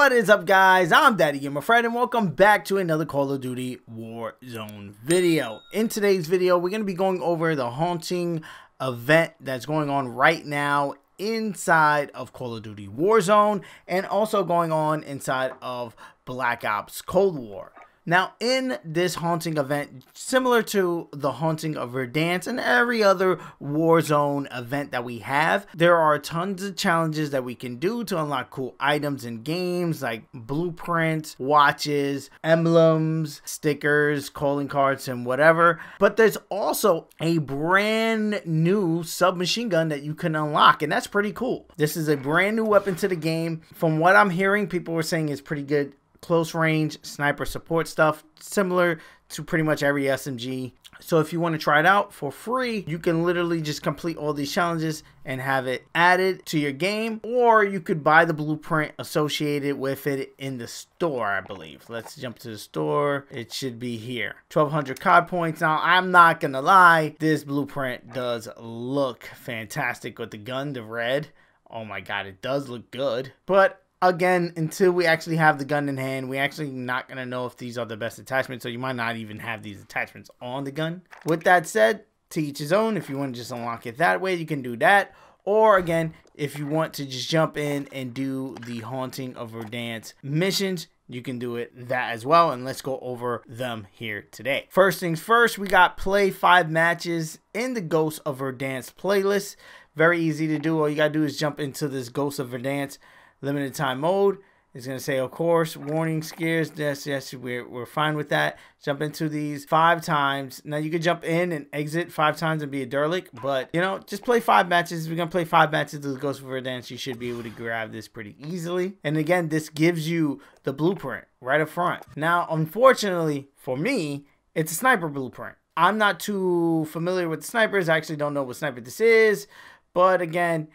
What is up, guys? I'm Daddy Gamer Fred, and welcome back to another Call of Duty Warzone video. In today's video, we're going to be going over the haunting event that's going on right now inside of Call of Duty Warzone, and also going on inside of Black Ops Cold War. Now, in this haunting event, similar to the Haunting of Verdansk and every other Warzone event that we have, there are tons of challenges that we can do to unlock cool items in games like blueprints, watches, emblems, stickers, calling cards, and whatever. But there's also a brand new submachine gun that you can unlock, and that's pretty cool. This is a brand new weapon to the game. From what I'm hearing, people were saying it's pretty good. Close range sniper support stuff, similar to pretty much every SMG. So if you want to try it out for free, you can literally just complete all these challenges and have it added to your game, or you could buy the blueprint associated with it in the store, I believe. Let's jump to the store. It should be here. 1200 COD points. Now, I'm not gonna lie, this blueprint does look fantastic with the gun, the red. Oh my god, it does look good. But again, until we actually have the gun in hand, we're actually not going to know if these are the best attachments, so you might not even have these attachments on the gun. With that said, to each his own. If you want to just unlock it that way, you can do that. Or again, if you want to just jump in and do the Haunting of Verdansk missions, you can do it that as well, and let's go over them here today. First things first, we got play 5 matches in the Ghost of Verdansk playlist. Very easy to do. All you got to do is jump into this Ghost of Verdansk limited time mode. It's going to say, of course, warning scares. Yes, we're fine with that. Jump into these 5 times. Now, you can jump in and exit 5 times and be a derelict, but, you know, just play 5 matches. We're going to play 5 matches of Ghost of Verdansk. You should be able to grab this pretty easily. And again, this gives you the blueprint right up front. Now, unfortunately for me, it's a sniper blueprint. I'm not too familiar with snipers. I actually don't know what sniper this is, but again,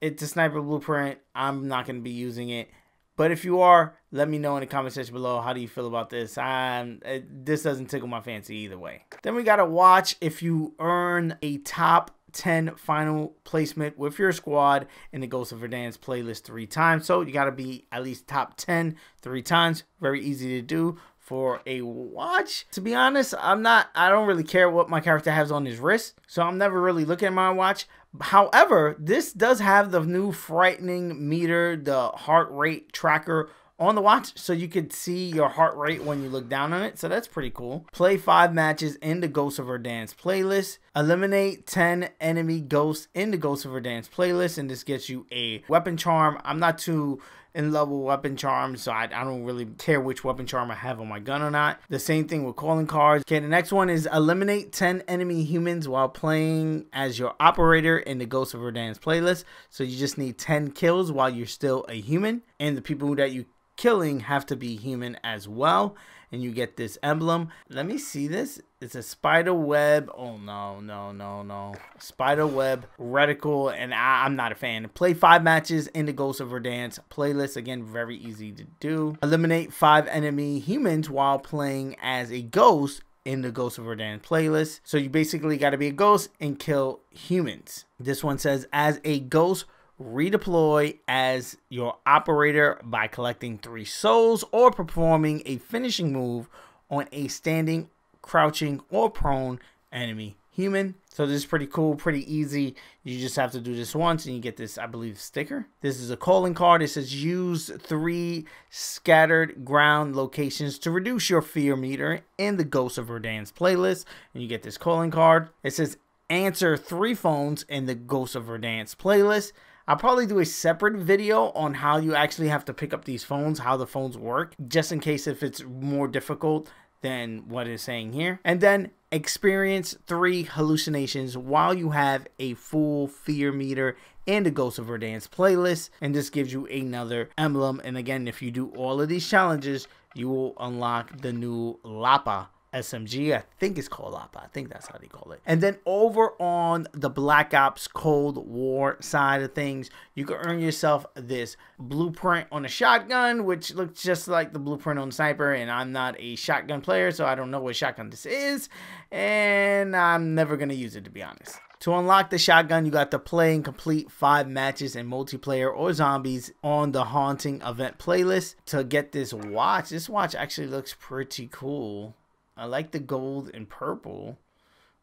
it's a sniper blueprint. I'm not going to be using it. But if you are, let me know in the comment section below. How do you feel about this? This doesn't tickle my fancy either way. Then we got to watch if you earn a top 10 final placement with your squad in the Ghost of Verdansk playlist 3 times. So you got to be at least top 10 3 times. Very easy to do. For a watch, to be honest, I don't really care what my character has on his wrist, so I'm never really looking at my watch. However, this does have the new frightening meter, the heart rate tracker on the watch, so you could see your heart rate when you look down on it, so that's pretty cool. Play 5 matches in the Ghost of Verdansk playlist. Eliminate 10 enemy ghosts in the Ghost of Verdansk playlist, and this gets you a weapon charm. I'm not too in love with weapon charms, so I don't really care which weapon charm I have on my gun or not. The same thing with calling cards. Okay, the next one is eliminate 10 enemy humans while playing as your operator in the Ghost of Verdansk playlist. So you just need 10 kills while you're still a human, and the people that you killing have to be human as well, and you get this emblem. Let me see this. It's a spider web. Oh no, spider web reticle, and I'm not a fan. Play 5 matches in the Ghost of Verdansk playlist. Again, very easy to do. Eliminate 5 enemy humans while playing as a ghost in the Ghost of Verdansk playlist. So you basically got to be a ghost and kill humans. This one says, as a ghost, redeploy as your operator by collecting 3 souls or performing a finishing move on a standing, crouching, or prone enemy human. So this is pretty cool, pretty easy. You just have to do this once and you get this, I believe, sticker. This is a calling card. It says use 3 scattered ground locations to reduce your fear meter in the Ghost of Verdansk playlist, and you get this calling card. It says answer 3 phones in the Ghost of Verdansk playlist. I'll probably do a separate video on how you actually have to pick up these phones, how the phones work, just in case if it's more difficult than what it's saying here. And then experience 3 hallucinations while you have a full fear meter in the Ghost of Verdansk playlist. And this gives you another emblem. And again, if you do all of these challenges, you will unlock the new Lapa SMG. I think it's called Lapa. I think that's how they call it. And then over on the Black Ops Cold War side of things, you can earn yourself this blueprint on a shotgun, which looks just like the blueprint on sniper, and I'm not a shotgun player, so I don't know what shotgun this is, and I'm never going to use it, to be honest. To unlock the shotgun, you got to play and complete 5 matches in multiplayer or zombies on the Haunting event playlist to get this watch. This watch actually looks pretty cool. I like the gold and purple.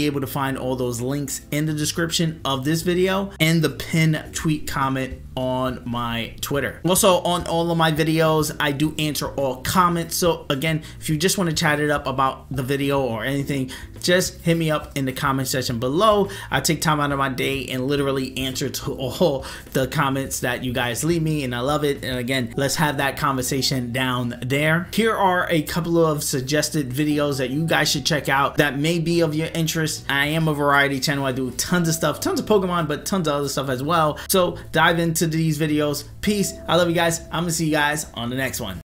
able to find all those links in the description of this video and the pinned tweet comment on my Twitter. Also, on all of my videos, I do answer all comments. So again, if you just want to chat it up about the video or anything, just hit me up in the comment section below. I take time out of my day and literally answer to all the comments that you guys leave me, and I love it. And again, let's have that conversation down there. Here are a couple of suggested videos that you guys should check out that may be of your interest. I am a variety channel. I do tons of stuff, tons of Pokemon, but tons of other stuff as well. So dive into these videos. Peace. I love you guys. I'm gonna see you guys on the next one.